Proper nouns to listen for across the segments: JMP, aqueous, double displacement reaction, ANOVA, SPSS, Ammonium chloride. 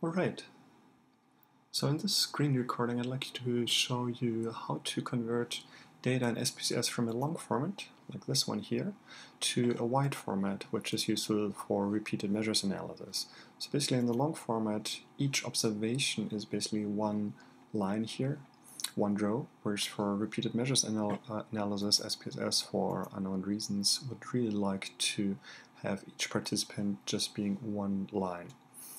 Alright, so in this screen recording I'd like to show you how to convert data in SPSS from a long format, like this one here, to a wide format, which is useful for repeated measures analysis. So basically in the long format, each observation is basically one line here, one row, whereas for repeated measures analysis, SPSS, for unknown reasons, would really like to have each participant just being one line.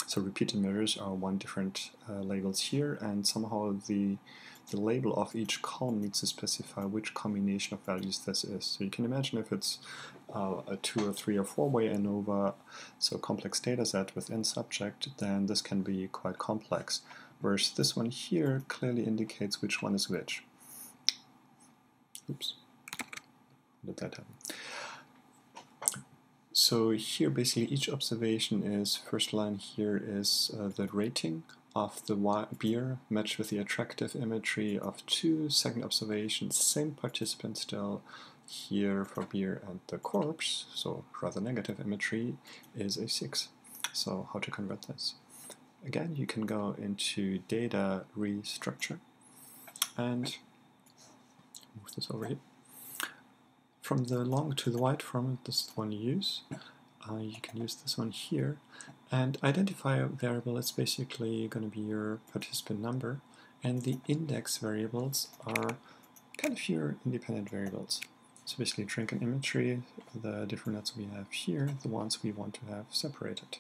So repeated measures are one different labels here, and somehow the label of each column needs to specify which combination of values this is. So you can imagine if it's a 2 or 3 or 4-way ANOVA, so complex data set within subject, then this can be quite complex. Whereas this one here clearly indicates which one is which. Oops, did that happen? So here basically each observation is, first line here is the rating of the beer matched with the attractive imagery of 2, second observation, same participant still, here for beer and the corpse, so rather negative imagery, is a 6. So how to convert this? Again, you can go into data restructure and move this over here. From the long to the wide format, this is the one you use. You can use this one here. And identifier variable is basically going to be your participant number. And the index variables are kind of your independent variables. So basically drink and imagery, the different nets we have here, the ones we want to have separated.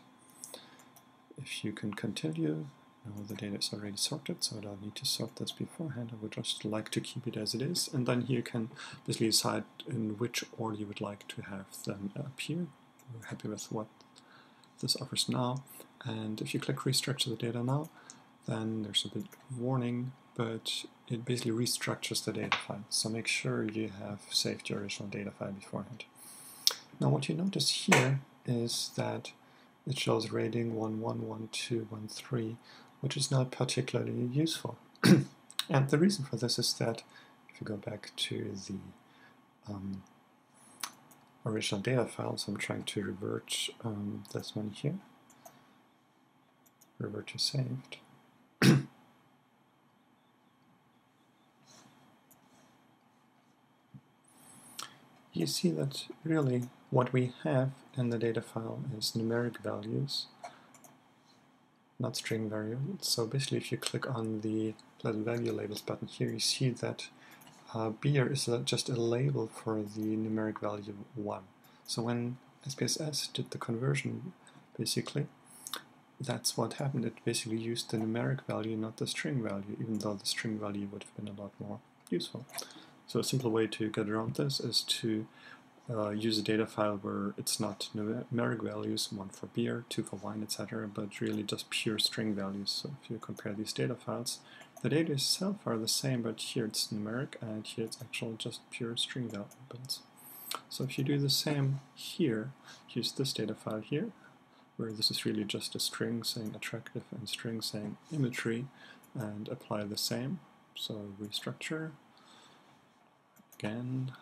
If you can continue, now the data is already sorted, so I don't need to sort this beforehand. I would just like to keep it as it is, and then here you can basically decide in which order you would like to have them appear. We're happy with what this offers now, and if you click restructure the data now, then there's a bit of warning, but it basically restructures the data file, so make sure you have saved your original data file beforehand. Now what you notice here is that it shows rating 1, 1, 1, 2, 1, 3, which is not particularly useful. And the reason for this is that if you go back to the original data file, so I'm trying to revert this one here, revert to saved. You see that really what we have in the data file is numeric values, not string variables. So basically if you click on the value labels button here, you see that beer is just a label for the numeric value 1. So when SPSS did the conversion, basically, that's what happened. It basically used the numeric value, not the string value, even though the string value would have been a lot more useful. So a simple way to get around this is to use a data file where it's not numeric values, 1 for beer, 2 for wine, etc., but really just pure string values. So if you compare these data files, the data itself are the same, but here it's numeric and here it's actually just pure string values. So if you do the same here, use this data file here, where this is really just a string saying attractive and string saying imagery, and apply the same. So restructure. Again,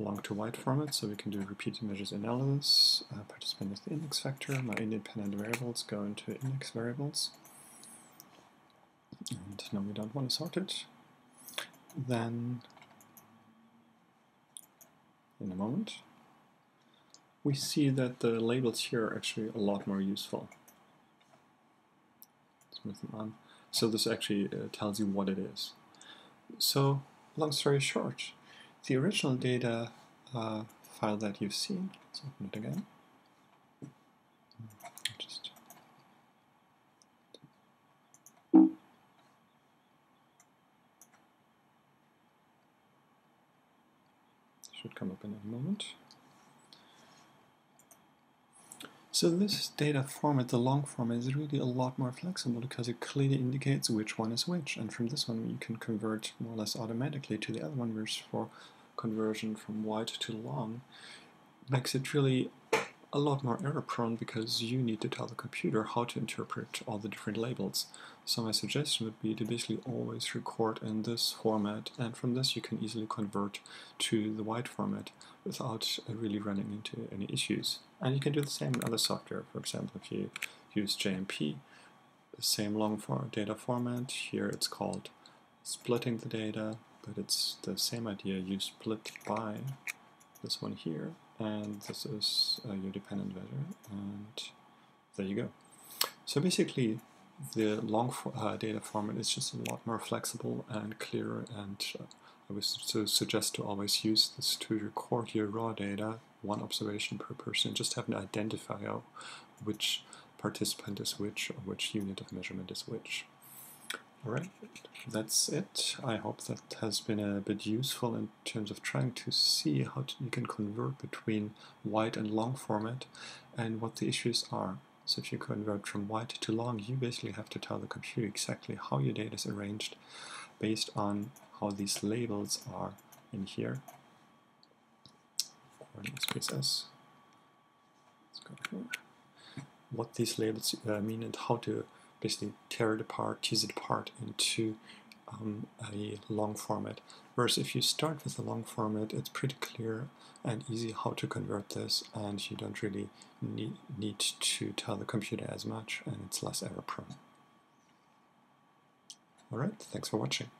long to wide format, so we can do repeated measures analysis. Participant is the index factor. My independent variables go into index variables. And now we don't want to sort it. Then, in a moment, we see that the labels here are actually a lot more useful. Let's move them on. So this actually tells you what it is. So, long story short, the original data file that you've seen, let's open it again, just should come up in a moment. So this data format, the long format, is really a lot more flexible because it clearly indicates which one is which, and from this one you can convert more or less automatically to the other one, whereas for conversion from wide to long makes it really a lot more error prone because you need to tell the computer how to interpret all the different labels. So my suggestion would be to basically always record in this format, and from this you can easily convert to the wide format without really running into any issues. And you can do the same in other software. For example, if you use JMP, same long form data format. Here it's called splitting the data, but it's the same idea. You split by this one here, and this is your dependent measure, and there you go. So basically, the long data format is just a lot more flexible and clearer, and I would suggest to always use this to record your raw data, one observation per person. Just have an identifier which participant is which, or which unit of measurement is which. Alright, that's it. I hope that has been a bit useful in terms of trying to see how you can convert between wide and long format and what the issues are. So if you convert from wide to long, you basically have to tell the computer exactly how your data is arranged based on how these labels are in here. Or in SPSS. Let's go here. What these labels mean and how to basically tear it apart, tease it apart into a long format. Whereas if you start with a long format, it's pretty clear and easy how to convert this, and you don't really need to tell the computer as much, and it's less error prone. Alright, thanks for watching.